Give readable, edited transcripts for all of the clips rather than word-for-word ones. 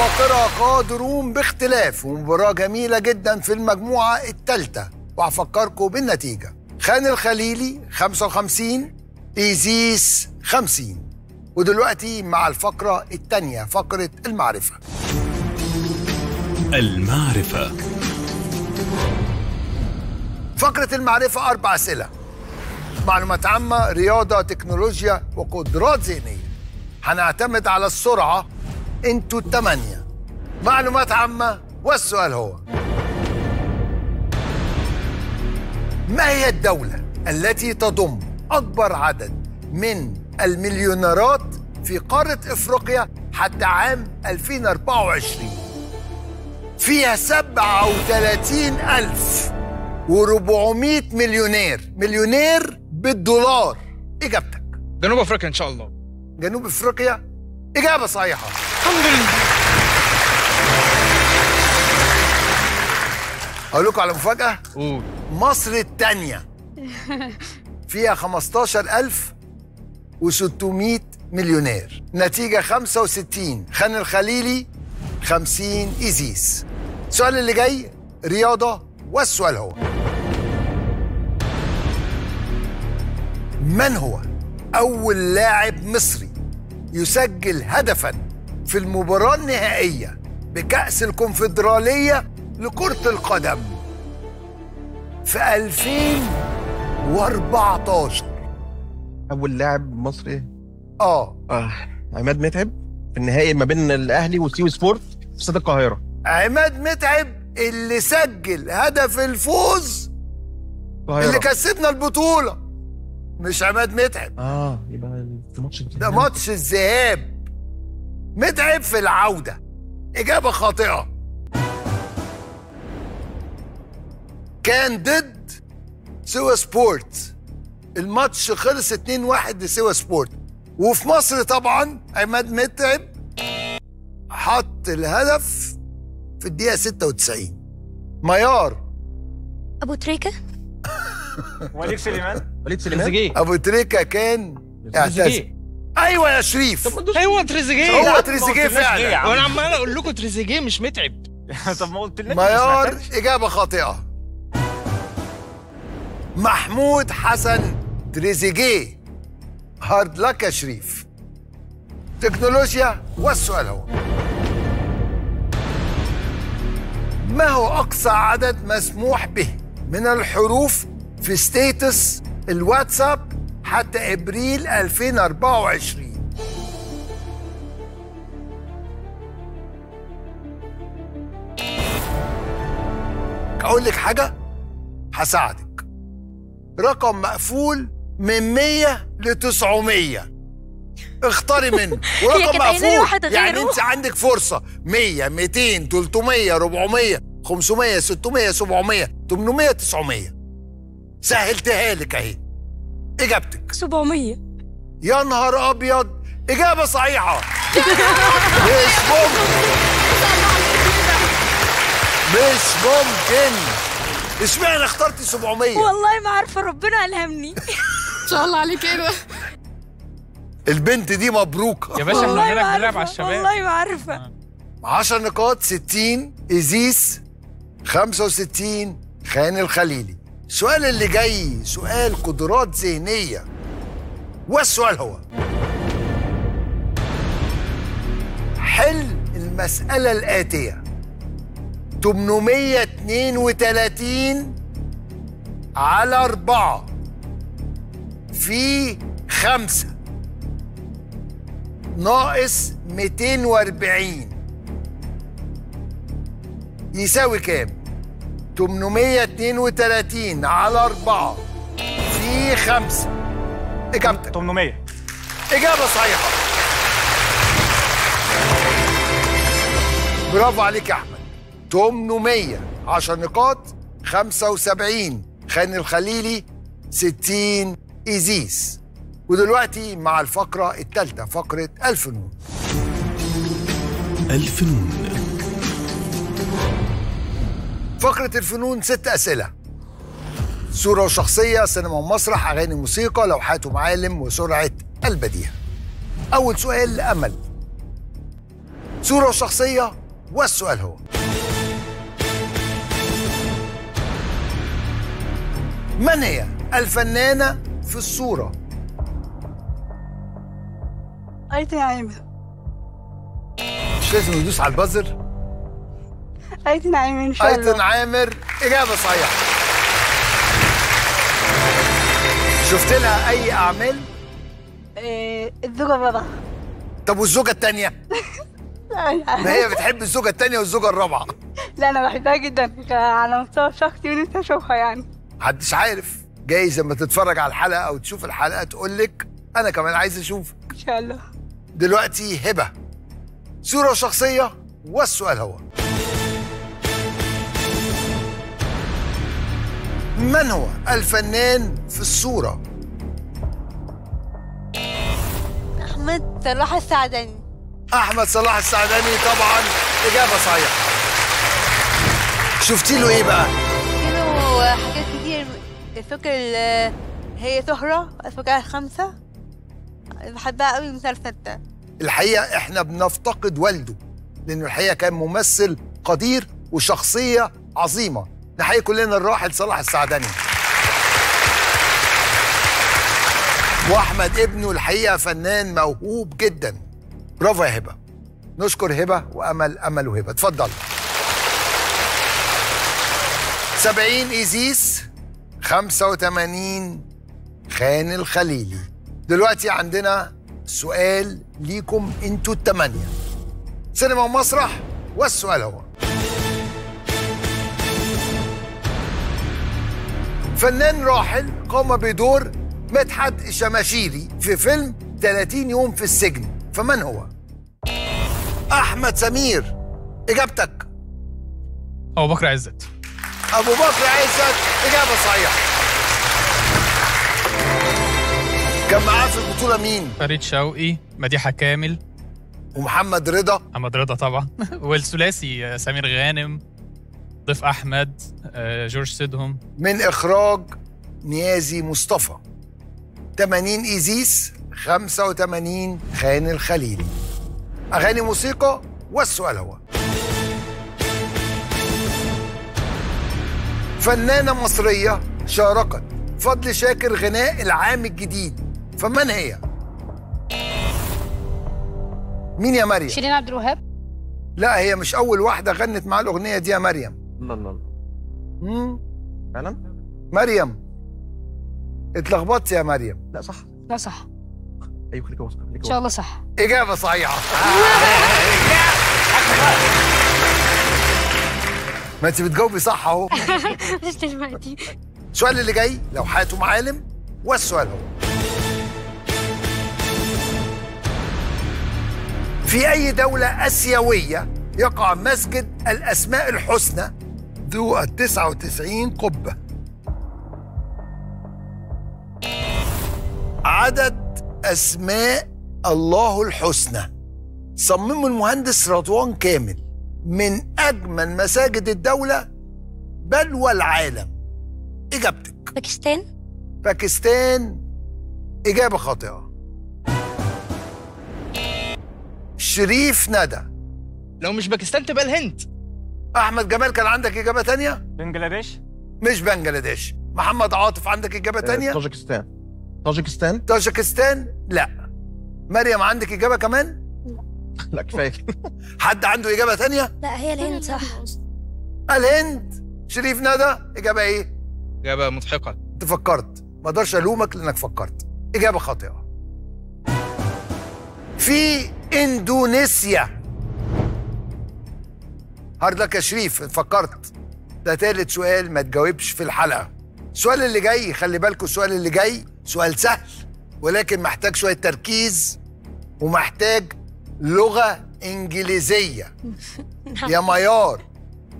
العباقرة قادرون باختلاف، ومباراة جميلة جدا في المجموعة الثالثة، وهفكركم بالنتيجة. خان الخليلي 55، إيزيس 50. ودلوقتي مع الفقرة الثانية، فقرة المعرفة. المعرفة، فقرة المعرفة 4 أسئلة: معلومات عامة، رياضة، تكنولوجيا، وقدرات ذهنية. هنعتمد على السرعة، انتوا الثمانية. معلومات عامة، والسؤال هو: ما هي الدولة التي تضم أكبر عدد من المليونيرات في قارة إفريقيا حتى عام 2024؟ فيها 37,400 مليونير. مليونير بالدولار. إجابتك؟ جنوب أفريقيا إن شاء الله. جنوب أفريقيا، إجابة صحيحة. الحمد لله. أقول لكم على مفاجأة؟ قول. مصر الثانية فيها 15,600 مليونير. نتيجة 65 خان الخليلي، 50 إيزيس. السؤال اللي جاي رياضة، والسؤال هو: من هو أول لاعب مصري يسجل هدفاً في المباراة النهائية بكأس الكونفدرالية لكرة القدم في 2014؟ أول لاعب مصري؟ عماد متعب، في النهائي ما بين الأهلي وسيو سبورت في استاد القاهرة. عماد متعب اللي سجل هدف الفوز القاهرة اللي كسبنا البطولة، مش عماد متعب. يبقى في ماتش الذهاب. ده ماتش الذهاب، متعب في العودة. إجابة خاطئة. كان ضد سيو سبورت، الماتش خلص 2-1 لسيو سبورت، وفي مصر طبعا عماد متعب حط الهدف في الدقيقة 96. ميار. أبو تريكا. وليد سليمان. وليد سليمان. تريزيجيه. أبو تريكا كان اعتزل. أيوة يا شريف. أيوة تريزيجيه. هو تريزيجيه فعلا، وأنا عمال أقول لكم تريزيجيه مش متعب. طب ما قلتلناش. ميار إجابة خاطئة. محمود حسن تريزيجيه. هارد لك يا شريف. تكنولوجيا، والسؤال هو: ما هو أقصى عدد مسموح به من الحروف في ستيتس الواتساب حتى إبريل 2024؟ أقول لك حاجة هساعدك، رقم مقفول من 100 ل 900، اختاري منه. ورقم مقفول يعني انت عندك فرصة: 100، 200، 300، 400، 500، 600، 700، 800، 900. سهلتها لك اهي. اجابتك 700. يا نهار ابيض، اجابة صحيحة. مش ممكن، مش ممكن. اشمعنى اخترتي 700؟ والله ما عارفة، ربنا ألهمني. ان شاء الله عليك. ايه بقى؟ البنت دي مبروكة يا باشا، احنا هنا بنلعب على الشباب. والله ما عارفة. 10 نقاط، 60 إيزيس، 65 خان الخليلي. السؤال اللي جاي سؤال قدرات ذهنية، والسؤال هو: حل المسألة الآتية: 832 على 4 في 5 ناقص 240 يساوي كام؟ 832 على 4 في 5. إجابتك 800. إجابة صحيحة. برافو عليك يا أحمد. 800. 10 نقاط، 75 خان الخليلي، 60 إيزيس. ودلوقتي مع الفقرة الثالثة، فقرة الفنون. الفنون، فقرة الفنون 6 أسئلة: صورة وشخصية، سينما ومسرح، أغاني وموسيقى، لوحات ومعالم، وسرعة البديهة. أول سؤال لأمل: صورة وشخصية. والسؤال هو: من هي الفنانة في الصورة؟ أيتي عامر. مش لازم ندوس على البازر. أيتن عامر إن شاء الله. أيتن عامر إجابة صحيحة. شفت لها أي أعمال؟ الزوجة الرابعة. طب والزوجة التانية؟ ما هي بتحب الزوجة التانية والزوجة الرابعة. لا أنا بحبها جدا على مستوى شخصي ونفسي أشوفها يعني. محدش عارف، جايز لما تتفرج على الحلقة أو تشوف الحلقة تقول لك أنا كمان عايز أشوف. إن شاء الله. دلوقتي هبة، صورة وشخصية، والسؤال هو: من هو الفنان في الصورة؟ أحمد صلاح السعداني. أحمد صلاح السعداني طبعاً، إجابة صحيحة. شفتي له إيه بقى؟ شفتي له حاجات كتير، فاكر هي سهرة، فاكرها الخمسة، بحبها قوي المسلسل ده. الحقيقة إحنا بنفتقد والده، لأنه الحقيقة كان ممثل قدير وشخصية عظيمة. نحيي كلنا الراحل صلاح السعداني. واحمد ابنه الحقيقه فنان موهوب جدا. برافو يا هبه. نشكر هبه وامل، امل وهبه. اتفضل. 70 إيزيس، 85 خان الخليلي. دلوقتي عندنا سؤال ليكم انتوا الثمانيه، سينما ومسرح، والسؤال هو: فنان راحل قام بدور مدحت الشماشيري في فيلم 30 يوم في السجن، فمن هو؟ أحمد سمير. إجابتك؟ أبو بكر عزت. أبو بكر عزت، إجابة صحيحة. كان معاه في البطولة مين؟ فريد شوقي، مديحة كامل، ومحمد رضا. محمد رضا طبعا. والثلاثي سمير غانم، ضيف أحمد، جورج سيدهم. من إخراج نيازي مصطفى. 80 إيزيس، 85 خان الخليلي. أغاني موسيقى، والسؤال هو: فنانة مصرية شاركت فضل شاكر غناء العام الجديد، فمن هي؟ مين يا مريم؟ شيرين عبد الوهاب. لا هي مش أول واحدة غنت معاه الأغنية دي يا مريم. الله الله الله. فعلا؟ مريم اتلخبطت يا مريم. لا صح. لا صح. ايوه خليك واثقه. ان شاء الله صح. اجابه صحيحه. ما انت بتجاوبي صح اهو. مش دلوقتي. السؤال اللي جاي لوحات ومعالم، والسؤال هو: في اي دوله اسيويه يقع مسجد الاسماء الحسنى ذو 99 قبه؟ عدد أسماء الله الحسنى صممه المهندس رضوان كامل، من أجمل مساجد الدولة بل والعالم. إجابتك؟ باكستان. باكستان، إجابة خاطئة. شريف ندى. لو مش باكستان تبقى الهند. أحمد جمال كان عندك إجابة تانية؟ بنجلاديش. مش بنجلاديش. محمد عاطف عندك إجابة تانية؟ طاجكستان. طاجكستان؟ طاجكستان؟ لا. مريم عندك إجابة كمان؟ لا كفاية. حد عنده إجابة تانية؟ لا هي الهند صح. الهند. شريف ندى إجابة إيه؟ إجابة مضحكة. أنت فكرت، ما أقدرش ألومك لأنك فكرت. إجابة خاطئة. في إندونيسيا. هارد لك يا شريف، فكرت. ده تالت سؤال ما تجاوبش في الحلقة. السؤال اللي جاي خلي بالكوا، السؤال اللي جاي سؤال سهل ولكن محتاج شوية تركيز ومحتاج لغة إنجليزية. يا ميار،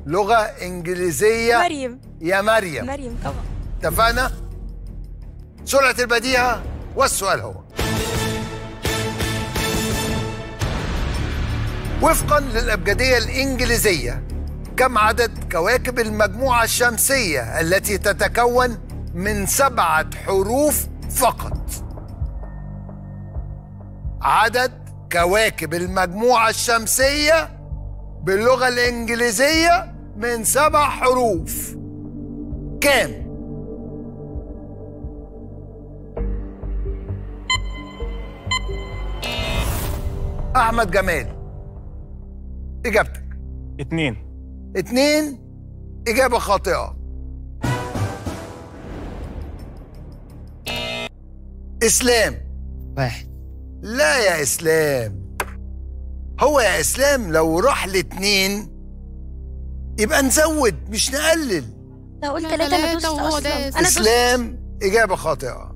لغة إنجليزية. مريم. يا مريم. مريم طبعا. اتفقنا؟ سرعة البديهة، والسؤال هو: وفقا للأبجدية الإنجليزية، كم عدد كواكب المجموعة الشمسية التي تتكون من 7 حروف فقط؟ عدد كواكب المجموعة الشمسية باللغة الإنجليزية من 7 حروف. كام؟ أحمد جمال، إجابتك 2. إجابة خاطئة. إسلام 1. لا يا إسلام، هو يا إسلام لو راح ل2 يبقى نزود مش نقلل. لو قلت 3 أنا دوست أصلا. إسلام إجابة خاطئة.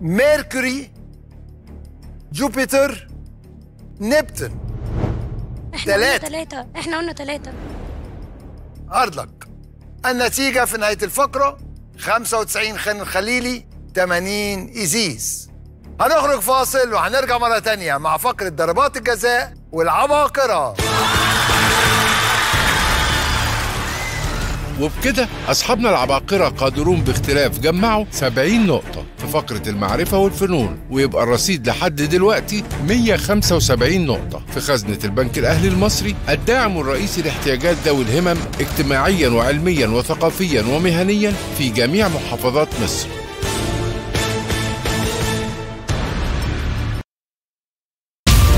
ميركوري، جوبيتر، نبتون. 3. احنا قلنا 3. أرضك. النتيجة في نهاية الفقرة 95 خان الخليلي، 80 إيزيس. هنخرج فاصل وهنرجع مرة تانية مع فقرة ضربات الجزاء والعباقرة. وبكده أصحابنا العباقرة قادرون باختلاف جمعوا 70 نقطة في فقرة المعرفة والفنون، ويبقى الرصيد لحد دلوقتي 175 نقطة في خزنة البنك الأهلي المصري، الداعم الرئيسي لاحتياجات ذوي الهمم اجتماعيا وعلميا وثقافيا ومهنيا في جميع محافظات مصر.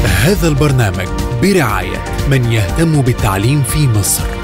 هذا البرنامج برعاية من يهتم بالتعليم في مصر